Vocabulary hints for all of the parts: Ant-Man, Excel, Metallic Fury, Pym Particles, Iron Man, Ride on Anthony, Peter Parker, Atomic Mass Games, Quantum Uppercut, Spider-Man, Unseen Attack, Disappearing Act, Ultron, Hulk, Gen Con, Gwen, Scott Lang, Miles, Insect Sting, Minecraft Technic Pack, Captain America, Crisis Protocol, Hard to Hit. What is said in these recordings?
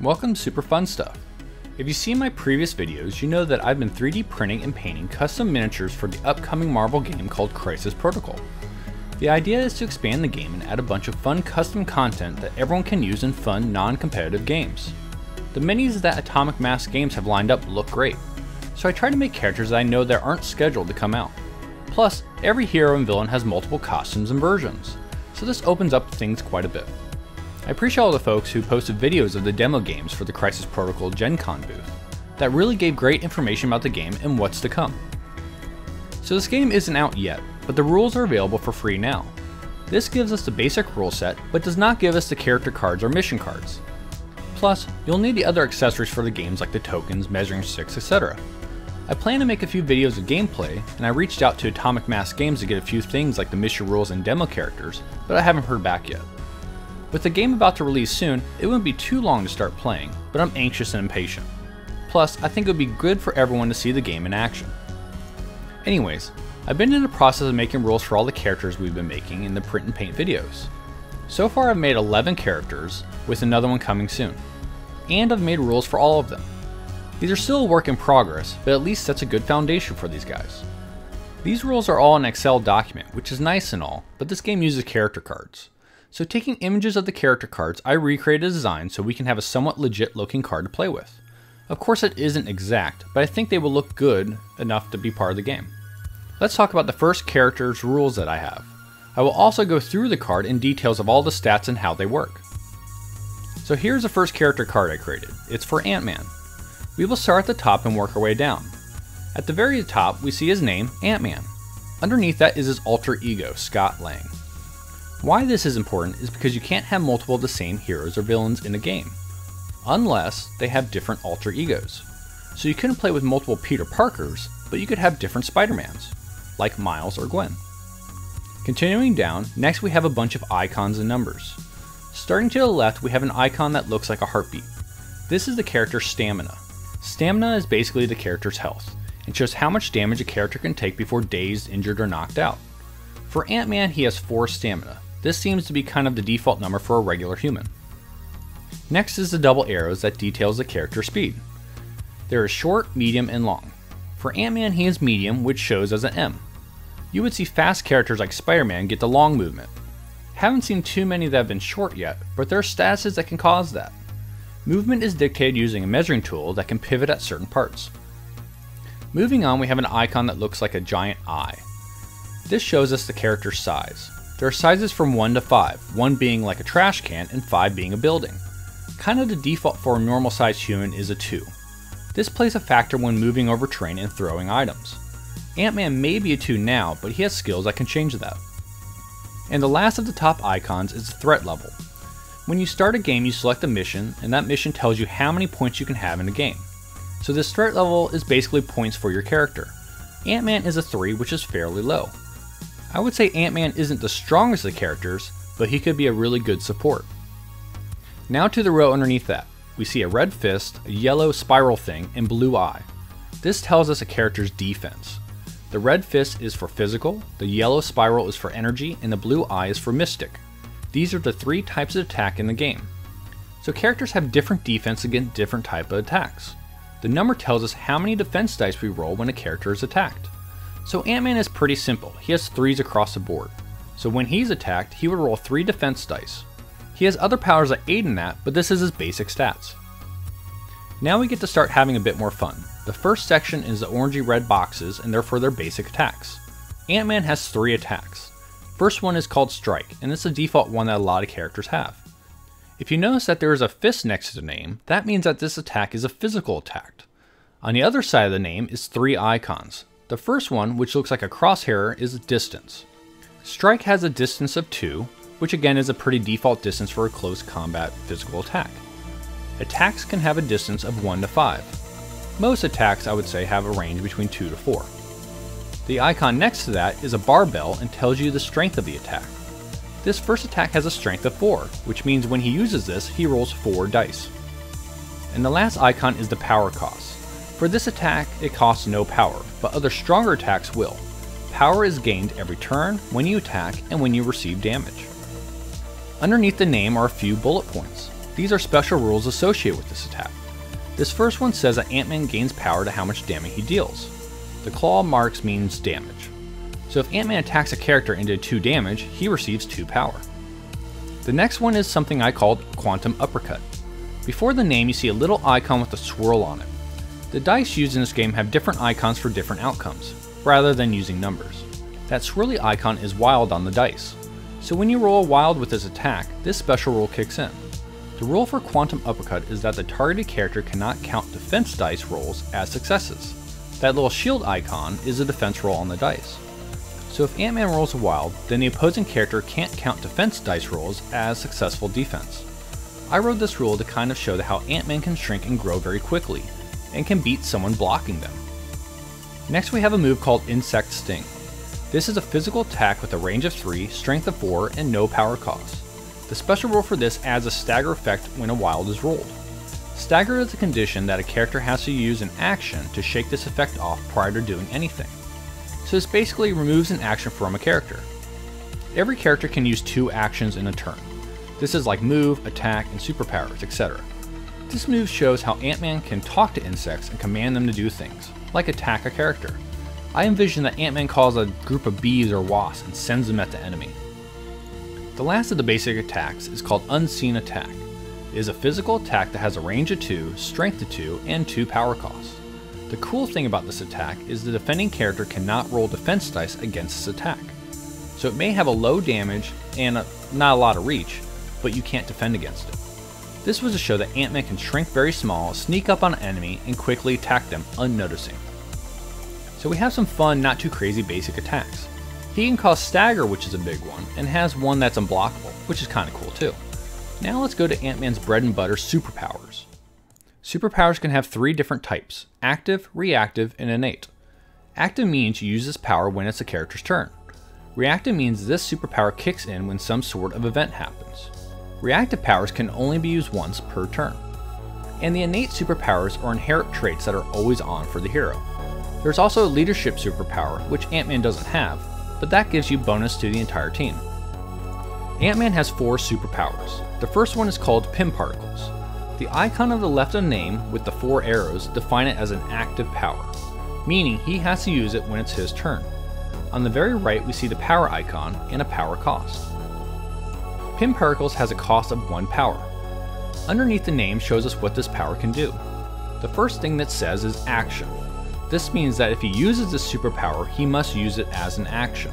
Welcome to Super Fun Stuff. If you've seen my previous videos, you know that I've been 3D printing and painting custom miniatures for the upcoming Marvel game called Crisis Protocol. The idea is to expand the game and add a bunch of fun custom content that everyone can use in fun, non-competitive games. The minis that Atomic Mass Games have lined up look great, so I try to make characters that I know that aren't scheduled to come out. Plus, every hero and villain has multiple costumes and versions, so this opens up things quite a bit. I appreciate all the folks who posted videos of the demo games for the Crisis Protocol Gen Con booth. That really gave great information about the game and what's to come. So this game isn't out yet, but the rules are available for free now. This gives us the basic rule set, but does not give us the character cards or mission cards. Plus, you'll need the other accessories for the games like the tokens, measuring sticks, etc. I plan to make a few videos of gameplay, and I reached out to Atomic Mass Games to get a few things like the mission rules and demo characters, but I haven't heard back yet. With the game about to release soon, it wouldn't be too long to start playing, but I'm anxious and impatient. Plus, I think it would be good for everyone to see the game in action. Anyways, I've been in the process of making rules for all the characters we've been making in the print and paint videos. So far I've made 11 characters, with another one coming soon. And I've made rules for all of them. These are still a work in progress, but at least that's a good foundation for these guys. These rules are all in an Excel document, which is nice and all, but this game uses character cards. So taking images of the character cards, I recreated a design so we can have a somewhat legit looking card to play with. Of course it isn't exact, but I think they will look good enough to be part of the game. Let's talk about the first character's rules that I have. I will also go through the card in details of all the stats and how they work. So here's the first character card I created. It's for Ant-Man. We will start at the top and work our way down. At the very top, we see his name, Ant-Man. Underneath that is his alter ego, Scott Lang. Why this is important is because you can't have multiple of the same heroes or villains in a game, unless they have different alter egos. So you couldn't play with multiple Peter Parkers, but you could have different Spider-Mans, like Miles or Gwen. Continuing down, next we have a bunch of icons and numbers. Starting to the left, we have an icon that looks like a heartbeat. This is the character's stamina. Stamina is basically the character's health, and shows how much damage a character can take before dazed, injured, or knocked out. For Ant-Man, he has 4 stamina. This seems to be kind of the default number for a regular human. Next is the double arrows that details the character's speed. There is short, medium, and long. For Ant-Man, he is medium, which shows as an M. You would see fast characters like Spider-Man get the long movement. Haven't seen too many that have been short yet, but there are statuses that can cause that. Movement is dictated using a measuring tool that can pivot at certain parts. Moving on, we have an icon that looks like a giant eye. This shows us the character's size. There are sizes from 1 to 5, 1 being like a trash can and 5 being a building. Kind of the default for a normal sized human is a 2. This plays a factor when moving over terrain and throwing items. Ant-Man may be a 2 now, but he has skills that can change that. And the last of the top icons is the threat level. When you start a game, you select a mission, and that mission tells you how many points you can have in a game. So this threat level is basically points for your character. Ant-Man is a 3, which is fairly low. I would say Ant-Man isn't the strongest of the characters, but he could be a really good support. Now to the row underneath that, we see a red fist, a yellow spiral thing, and blue eye. This tells us a character's defense. The red fist is for physical, the yellow spiral is for energy, and the blue eye is for mystic. These are the 3 types of attack in the game. So characters have different defense against different type of attacks. The number tells us how many defense dice we roll when a character is attacked. So Ant-Man is pretty simple, he has 3s across the board. So when he's attacked, he would roll 3 defense dice. He has other powers that aid in that, but this is his basic stats. Now we get to start having a bit more fun. The first section is the orangey red boxes and they're for their basic attacks. Ant-Man has 3 attacks. First one is called Strike, and it's the default one that a lot of characters have. If you notice that there is a fist next to the name, that means that this attack is a physical attack. On the other side of the name is 3 icons. The first one, which looks like a crosshair, is distance. Strike has a distance of 2, which again is a pretty default distance for a close combat physical attack. Attacks can have a distance of 1 to 5. Most attacks, I would say, have a range between 2 to 4. The icon next to that is a barbell and tells you the strength of the attack. This first attack has a strength of 4, which means when he uses this, he rolls 4 dice. And the last icon is the power cost. For this attack, it costs no power, but other stronger attacks will. Power is gained every turn, when you attack, and when you receive damage. Underneath the name are a few bullet points. These are special rules associated with this attack. This first one says that Ant-Man gains power to how much damage he deals. The claw marks means damage. So if Ant-Man attacks a character and did 2 damage, he receives 2 power. The next one is something I called Quantum Uppercut. Before the name you see a little icon with a swirl on it. The dice used in this game have different icons for different outcomes, rather than using numbers. That swirly icon is wild on the dice. So when you roll a wild with this attack, this special rule kicks in. The rule for Quantum Uppercut is that the targeted character cannot count defense dice rolls as successes. That little shield icon is a defense roll on the dice. So if Ant-Man rolls a wild, then the opposing character can't count defense dice rolls as successful defense. I wrote this rule to kind of show that how Ant-Man can shrink and grow very quickly, and can beat someone blocking them. Next we have a move called Insect Sting. This is a physical attack with a range of 3, strength of 4, and no power cost. The special rule for this adds a stagger effect when a wild is rolled. Stagger is a condition that a character has to use an action to shake this effect off prior to doing anything. So this basically removes an action from a character. Every character can use 2 actions in a turn. This is like move, attack, and superpowers, etc. This move shows how Ant-Man can talk to insects and command them to do things, like attack a character. I envision that Ant-Man calls a group of bees or wasps and sends them at the enemy. The last of the basic attacks is called Unseen Attack. It is a physical attack that has a range of 2, strength of 2, and 2 power costs. The cool thing about this attack is the defending character cannot roll defense dice against this attack. So it may have a low damage and not a lot of reach, but you can't defend against it. This was to show that Ant-Man can shrink very small, sneak up on an enemy, and quickly attack them unnoticing. So we have some fun, not too crazy basic attacks. He can cause stagger, which is a big one, and has one that's unblockable, which is kinda cool too. Now let's go to Ant-Man's bread and butter superpowers. Superpowers can have 3 different types, active, reactive, and innate. Active means you use this power when it's a character's turn. Reactive means this superpower kicks in when some sort of event happens. Reactive powers can only be used once per turn. And the innate superpowers are inherent traits that are always on for the hero. There's also a leadership superpower, which Ant-Man doesn't have, but that gives you bonus to the entire team. Ant-Man has 4 superpowers. The first one is called Pym Particles. The icon of the left of the name with the 4 arrows define it as an active power, meaning he has to use it when it's his turn. On the very right we see the power icon and a power cost. Pym Particles has a cost of 1 power. Underneath the name shows us what this power can do. The first thing that says is action. This means that if he uses this superpower, he must use it as an action.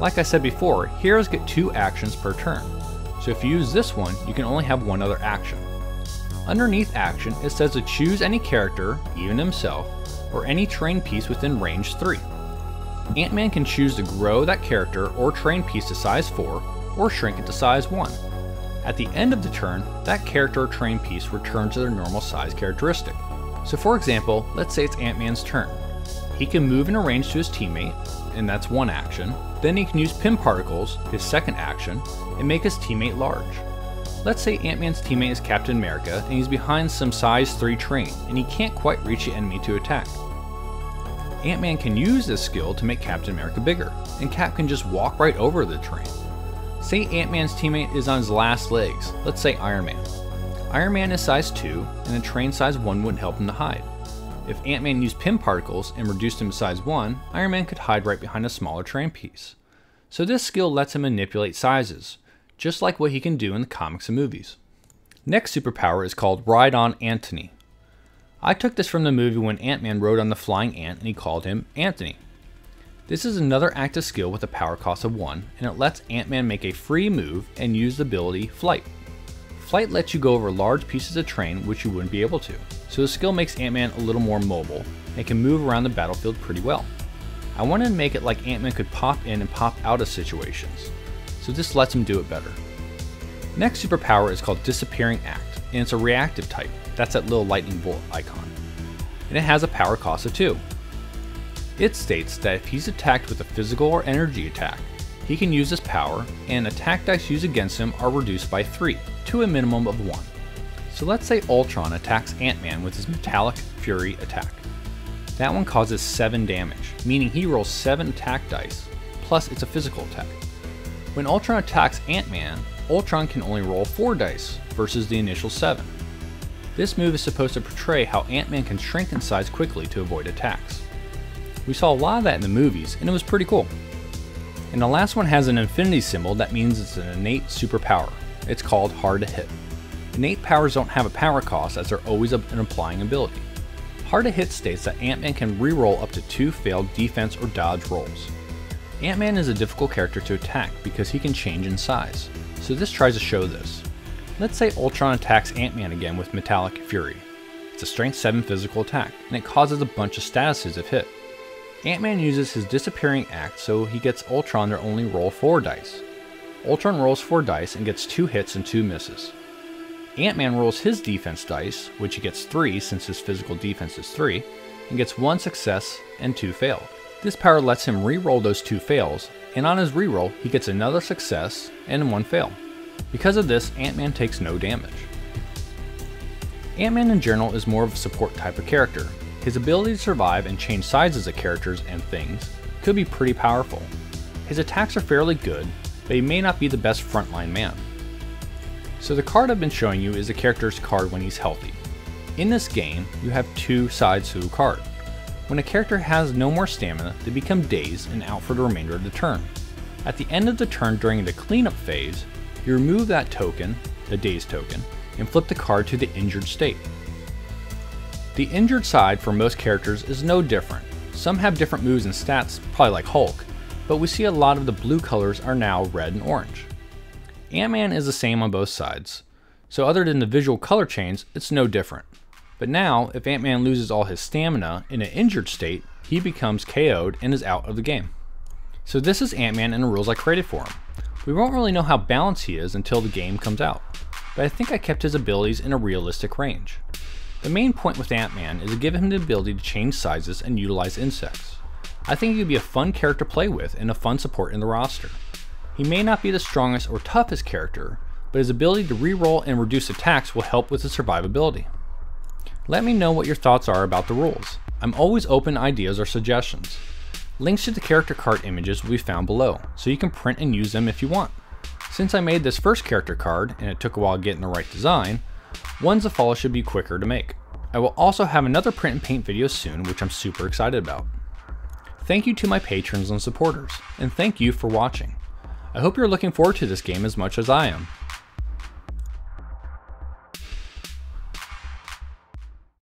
Like I said before, heroes get 2 actions per turn, so if you use this one, you can only have one other action. Underneath action, it says to choose any character, even himself, or any terrain piece within range 3. Ant-Man can choose to grow that character or terrain piece to size 4, or shrink it to size 1. At the end of the turn, that character or terrain piece returns to their normal size characteristic. So for example, let's say it's Ant-Man's turn. He can move in a range to his teammate, and that's 1 action. Then he can use Pym Particles, his second action, and make his teammate large. Let's say Ant-Man's teammate is Captain America, and he's behind some size 3 terrain, and he can't quite reach the enemy to attack. Ant-Man can use this skill to make Captain America bigger, and Cap can just walk right over the terrain. Say Ant-Man's teammate is on his last legs, let's say Iron Man. Iron Man is size 2, and a terrain size 1 wouldn't help him to hide. If Ant-Man used Pym Particles and reduced him to size 1, Iron Man could hide right behind a smaller terrain piece. So this skill lets him manipulate sizes, just like what he can do in the comics and movies. Next superpower is called Ride on Anthony. I took this from the movie when Ant-Man rode on the flying ant and he called him Anthony. This is another active skill with a power cost of 1, and it lets Ant-Man make a free move and use the ability Flight. Flight lets you go over large pieces of terrain which you wouldn't be able to, so the skill makes Ant-Man a little more mobile and can move around the battlefield pretty well. I wanted to make it like Ant-Man could pop in and pop out of situations, so this lets him do it better. Next superpower is called Disappearing Act, and it's a reactive type, that's that little lightning bolt icon, and it has a power cost of 2. It states that if he's attacked with a physical or energy attack, he can use his power, and attack dice used against him are reduced by 3, to a minimum of 1. So let's say Ultron attacks Ant-Man with his Metallic Fury attack. That one causes 7 damage, meaning he rolls 7 attack dice, plus it's a physical attack. When Ultron attacks Ant-Man, Ultron can only roll 4 dice versus the initial 7. This move is supposed to portray how Ant-Man can shrink in size quickly to avoid attacks. We saw a lot of that in the movies, and it was pretty cool. And the last one has an infinity symbol that means it's an innate superpower. It's called Hard to Hit. Innate powers don't have a power cost as they're always an applying ability. Hard to Hit states that Ant-Man can reroll up to 2 failed defense or dodge rolls. Ant-Man is a difficult character to attack because he can change in size, so this tries to show this. Let's say Ultron attacks Ant-Man again with Metallic Fury. It's a strength 7 physical attack, and it causes a bunch of statuses if hit. Ant-Man uses his Disappearing Act, so he gets Ultron to only roll 4 dice. Ultron rolls 4 dice and gets 2 hits and 2 misses. Ant-Man rolls his defense dice, which he gets 3 since his physical defense is 3, and gets 1 success and 2 failed. This power lets him re-roll those 2 fails, and on his reroll, he gets another success and 1 fail. Because of this, Ant-Man takes no damage. Ant-Man in general is more of a support type of character. His ability to survive and change sizes of characters and things could be pretty powerful. His attacks are fairly good, but he may not be the best frontline man. So the card I've been showing you is a character's card when he's healthy. In this game, you have 2 sides to a card. When a character has no more stamina, they become dazed and out for the remainder of the turn. At the end of the turn during the cleanup phase, you remove that token, the dazed token, and flip the card to the injured state. The injured side for most characters is no different. Some have different moves and stats, probably like Hulk, but we see a lot of the blue colors are now red and orange. Ant-Man is the same on both sides, so other than the visual color change, it's no different. But now, if Ant-Man loses all his stamina in an injured state, he becomes KO'd and is out of the game. So this is Ant-Man and the rules I created for him. We won't really know how balanced he is until the game comes out, but I think I kept his abilities in a realistic range. The main point with Ant-Man is to give him the ability to change sizes and utilize insects. I think he would be a fun character to play with and a fun support in the roster. He may not be the strongest or toughest character, but his ability to reroll and reduce attacks will help with his survivability. Let me know what your thoughts are about the rules. I'm always open to ideas or suggestions. Links to the character card images will be found below, so you can print and use them if you want. Since I made this first character card, and it took a while getting the right design, ones that follow should be quicker to make. I will also have another print and paint video soon, which I'm super excited about. Thank you to my patrons and supporters, and thank you for watching. I hope you're looking forward to this game as much as I am.